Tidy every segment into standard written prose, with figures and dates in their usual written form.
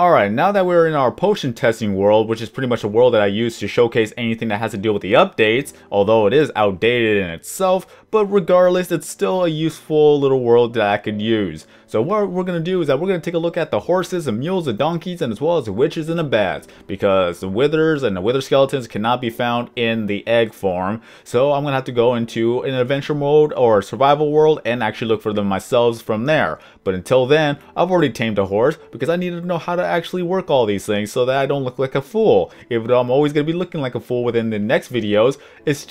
Alright, now that we're in our potion testing world, which is pretty much a world that I use to showcase anything that has to deal with the updates, although it is outdated in itself, but regardless, it's still a useful little world that I could use. So what we're going to do is that we're going to take a look at the horses, the mules, the donkeys, and as well as the witches and the bats, because the withers and the wither skeletons cannot be found in the egg form. So I'm going to have to go into an adventure mode or survival world and actually look for them myself from there. But until then, I've already tamed a horse because I needed to know how to actually work all these things so that I don't look like a fool. Even though I'm always going to be looking like a fool within the next videos, it's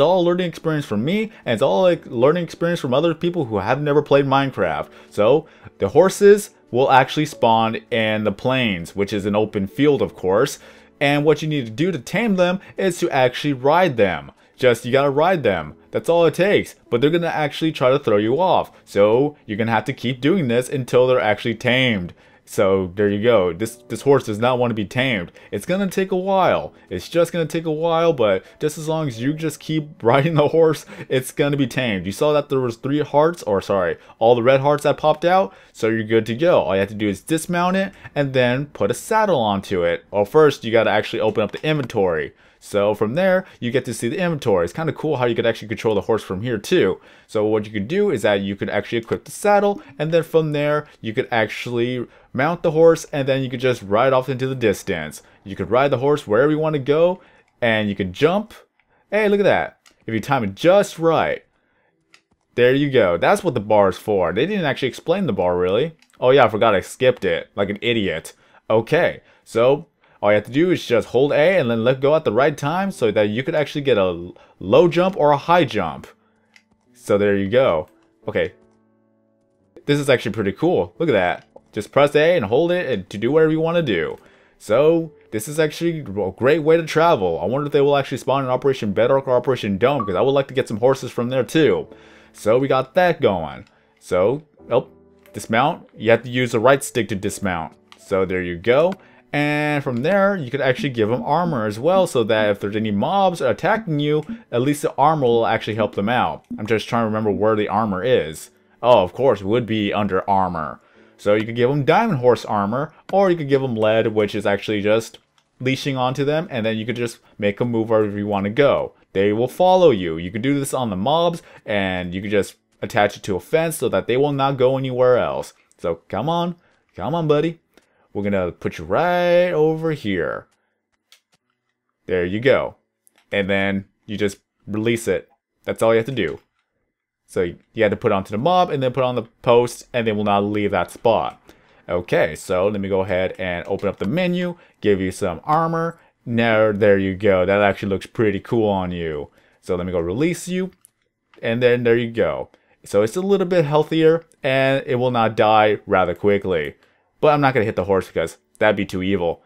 all a learning experience for me, and it's all a learning experience from other people who have never played Minecraft. So the horses will actually spawn in the plains, which is an open field, of course, and what you need to do to tame them is to actually ride them. You gotta ride them. That's all it takes, but they're gonna actually try to throw you off, so you're gonna have to keep doing this until they're actually tamed. So there you go. This horse does not want to be tamed. It's gonna take a while. It's just gonna take a while, but just as long as you just keep riding the horse, it's gonna be tamed. You saw that there was three hearts, or sorry, all the red hearts that popped out, so you're good to go. All you have to do is dismount it and then put a saddle onto it. Well, first you gotta actually open up the inventory. So from there, you get to see the inventory. It's kind of cool how you could actually control the horse from here too. So what you could do is that you could actually equip the saddle, and then from there, you could actually mount the horse, and then you could just ride off into the distance. You could ride the horse wherever you want to go, and you could jump. Hey, look at that. If you time it just right. There you go. That's what the bar is for. They didn't actually explain the bar, really. Oh yeah, I forgot I skipped it, like an idiot. Okay, so all you have to do is just hold A and then let go at the right time so that you could actually get a low jump or a high jump. So there you go. Okay. This is actually pretty cool. Look at that. Just press A and hold it and to do whatever you want to do. So this is actually a great way to travel. I wonder if they will actually spawn in Operation Bedrock or Operation Dome, because I would like to get some horses from there too. So we got that going. So, oh, dismount. You have to use the right stick to dismount. So there you go. And from there, you could actually give them armor as well, so that if there's any mobs attacking you, at least the armor will actually help them out. I'm just trying to remember where the armor is. Oh, of course, it would be under armor. So you could give them diamond horse armor, or you could give them lead, which is actually just leashing onto them, and then you could just make them move wherever you want to go. They will follow you. You could do this on the mobs, and you could just attach it to a fence so that they will not go anywhere else. So come on. Come on, buddy. We're going to put you right over here. There you go. And then you just release it. That's all you have to do. So you had to put onto the mob and then put on the post, and they will not leave that spot. Okay, so let me go ahead and open up the menu, give you some armor. Now, there you go. That actually looks pretty cool on you. So let me go release you. And then there you go. So it's a little bit healthier and it will not die rather quickly. But I'm not going to hit the horse because that'd be too evil.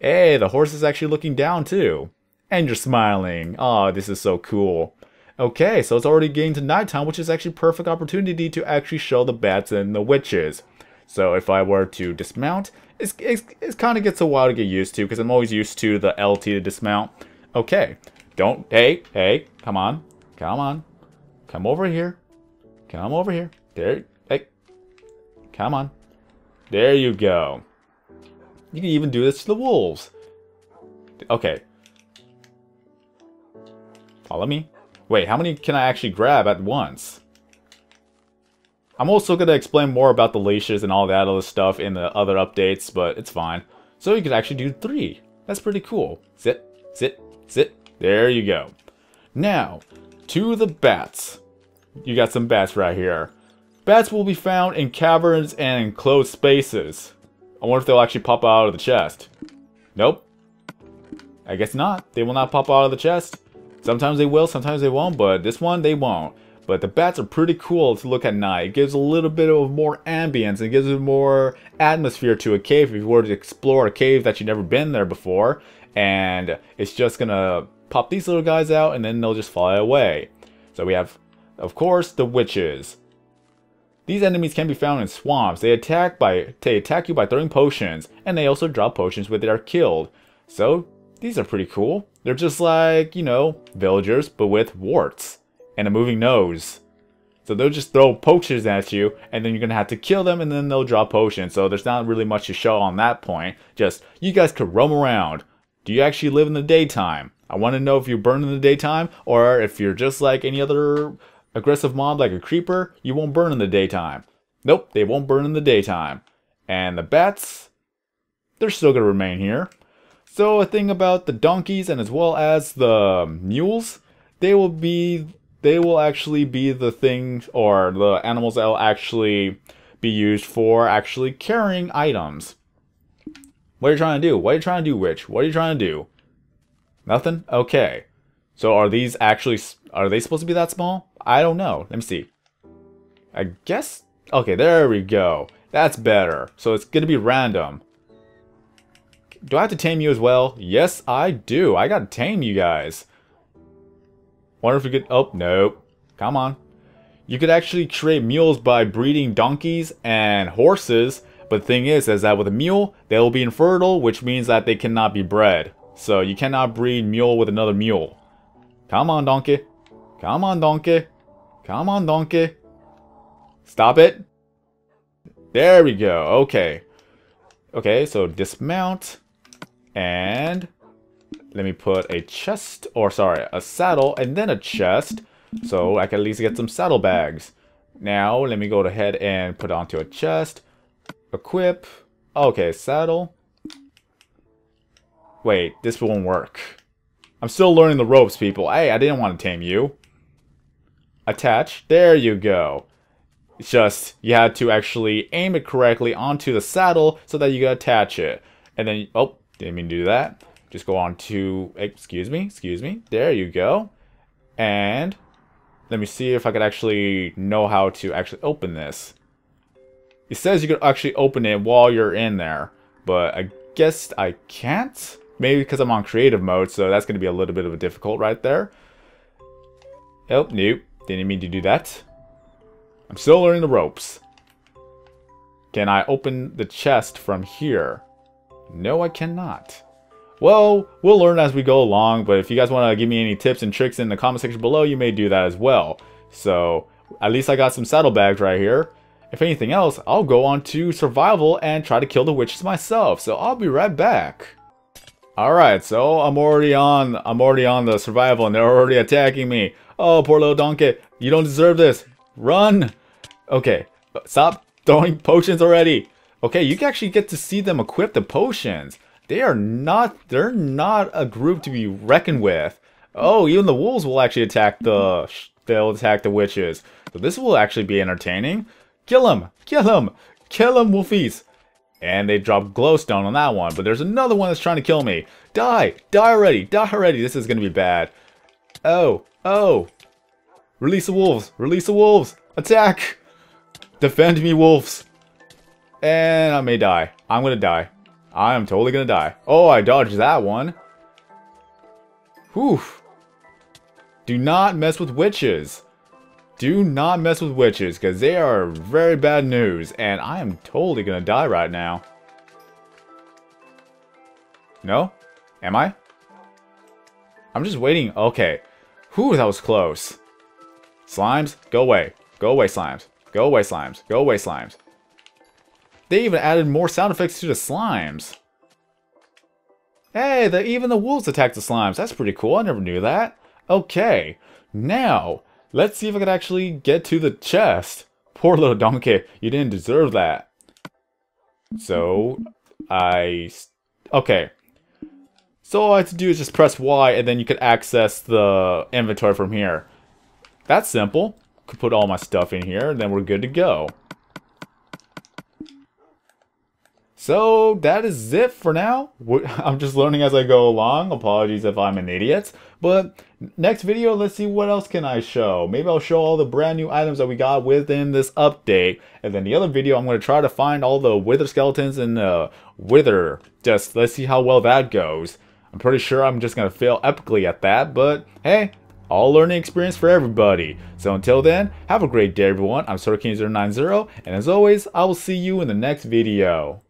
Hey, the horse is actually looking down too. And you're smiling. Oh, this is so cool. Okay, so it's already getting to nighttime, which is actually a perfect opportunity to actually show the bats and the witches. So if I were to dismount, it kind of gets a while to get used to because I'm always used to the LT to dismount. Okay, don't, hey, come on. Come over here. There, hey, come on. There you go. You can even do this to the wolves. Okay. Follow me. Wait, how many can I actually grab at once? I'm also going to explain more about the leashes and all that other stuff in the other updates, but it's fine. So you can actually do 3. That's pretty cool. Sit. There you go. Now, to the bats. You got some bats right here. Bats will be found in caverns and enclosed spaces. I wonder if they'll actually pop out of the chest. Nope. I guess not. They will not pop out of the chest. Sometimes they will, sometimes they won't, but this one, they won't. But the bats are pretty cool to look at night. It gives a little bit of more ambience. It gives it more atmosphere to a cave if you were to explore a cave that you've never been there before. And it's just going to pop these little guys out and then they'll just fly away. So we have, of course, the witches. These enemies can be found in swamps. They attack you by throwing potions, and they also drop potions when they are killed. So these are pretty cool. They're just like, you know, villagers, but with warts and a moving nose. So they'll just throw potions at you, and then you're going to have to kill them, and then they'll draw potions. So there's not really much to show on that point. Just, you guys could roam around. Do you actually live in the daytime? I want to know if you burn in the daytime, or if you're just like any other aggressive mob, like a creeper, you won't burn in the daytime. Nope, they won't burn in the daytime. And the bats, they're still going to remain here. So a thing about the donkeys and as well as the mules, they will actually be the things, or the animals that will actually be used for actually carrying items. What are you trying to do? What are you trying to do, Witch? What are you trying to do? Nothing? Okay. So are these actually, are they supposed to be that small? I don't know. Let me see. I guess, okay, there we go. That's better. So it's going to be random. Do I have to tame you as well? Yes, I do. I got to tame you guys. Wonder if we could, oh, nope. Come on. You could actually create mules by breeding donkeys and horses, but the thing is that with a mule, they will be infertile, which means that they cannot be bred. So you cannot breed mule with another mule. Come on, donkey. Come on, donkey. Come on, donkey. Stop it. There we go. Okay. Okay, so dismount. And let me put a chest, or sorry, a saddle, and then a chest. So I can at least get some saddlebags. Now, let me go ahead and put onto a chest. Equip. Okay, saddle. Wait, this won't work. I'm still learning the ropes, people. Hey, I didn't want to tame you. Attach. There you go. It's just, you had to actually aim it correctly onto the saddle so that you can attach it. And then, oh, didn't mean to do that. Just go on to, excuse me. There you go. And let me see if I could actually know how to actually open this. It says you can actually open it while you're in there, but I guess I can't. Maybe because I'm on creative mode, so that's going to be a little bit of a difficult right there. Oh, nope. Didn't mean to do that. I'm still learning the ropes. Can I open the chest from here? No, I cannot. Well, we'll learn as we go along, but if you guys want to give me any tips and tricks in the comment section below, you may do that as well. So, at least I got some saddlebags right here. If anything else, I'll go on to survival and try to kill the witches myself. So, I'll be right back. Alright, so I'm already on the survival and they're already attacking me. Oh, poor little donkey. You don't deserve this. Run! Okay, stop throwing potions already. Okay, you can actually get to see them equip the potions. They're not a group to be reckoned with. Oh, even the wolves will actually attack the witches. So this will actually be entertaining. Kill him! Kill him! Kill him, wolfies! And they dropped glowstone on that one, but there's another one that's trying to kill me. Die! Die already! Die already! This is gonna be bad. Oh! Oh! Release the wolves! Release the wolves! Attack! Defend me, wolves! And I may die. I'm gonna die. I am totally gonna die. Oh, I dodged that one. Whew. Do not mess with witches. Do not mess with witches, because they are very bad news, and I am totally gonna die right now. No? Am I? I'm just waiting. Okay. Whew, that was close. Slimes, go away. Go away, slimes. Go away, slimes. Go away, slimes. They even added more sound effects to the slimes. Hey, even the wolves attack the slimes. That's pretty cool. I never knew that. Okay, now, let's see if I can actually get to the chest. Poor little donkey. You didn't deserve that. So, okay. So all I have to do is just press Y and then you could access the inventory from here. That's simple. Could put all my stuff in here and then we're good to go. So that is it for now. I'm just learning as I go along. Apologies if I'm an idiot. But next video, let's see what else can I show. Maybe I'll show all the brand new items that we got within this update. And then the other video, I'm going to try to find all the wither skeletons and the wither. Just let's see how well that goes. I'm pretty sure I'm just going to fail epically at that. But hey, all learning experience for everybody. So until then, have a great day everyone. I'm Swordking090, and as always, I will see you in the next video.